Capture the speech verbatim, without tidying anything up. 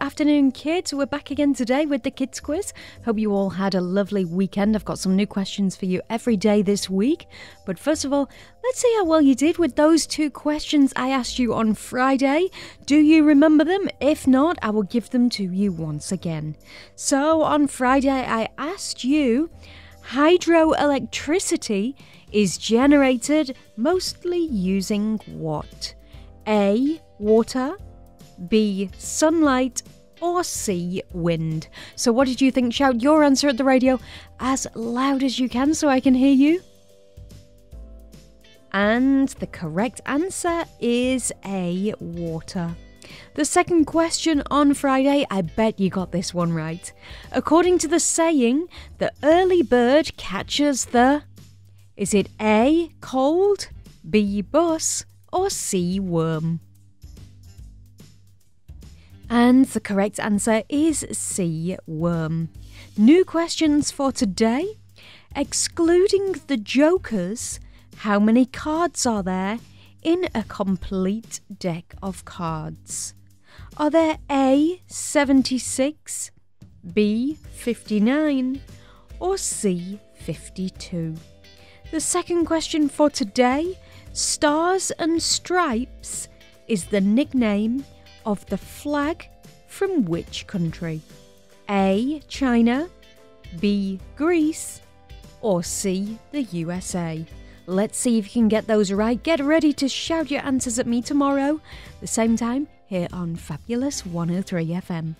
Afternoon, kids. We're back again today with the Kids Quiz. Hope you all had a lovely weekend. I've got some new questions for you every day this week. But first of all, let's see how well you did with those two questions I asked you on Friday. Do you remember them? If not, I will give them to you once again. So on Friday, I asked you, hydroelectricity is generated mostly using what? A. Water. B. Sunlight. Or C. Wind. So what did you think? Shout your answer at the radio as loud as you can so I can hear you. And the correct answer is A. Water. The second question on Friday, I bet you got this one right. According to the saying, the early bird catches the... Is it A. Cold, B. Bus, or C. Worm? And the correct answer is C. Worm. New questions for today. Excluding the jokers, how many cards are there in a complete deck of cards? Are there A. seventy-six, B. fifty-nine, or C. fifty-two? The second question for today, Stars and Stripes is the nickname of the flag from which country? A. China, B. Greece, or C. the U S A? Let's see if you can get those right. Get ready to shout your answers at me tomorrow, the same time here on Fabulous one oh three F M.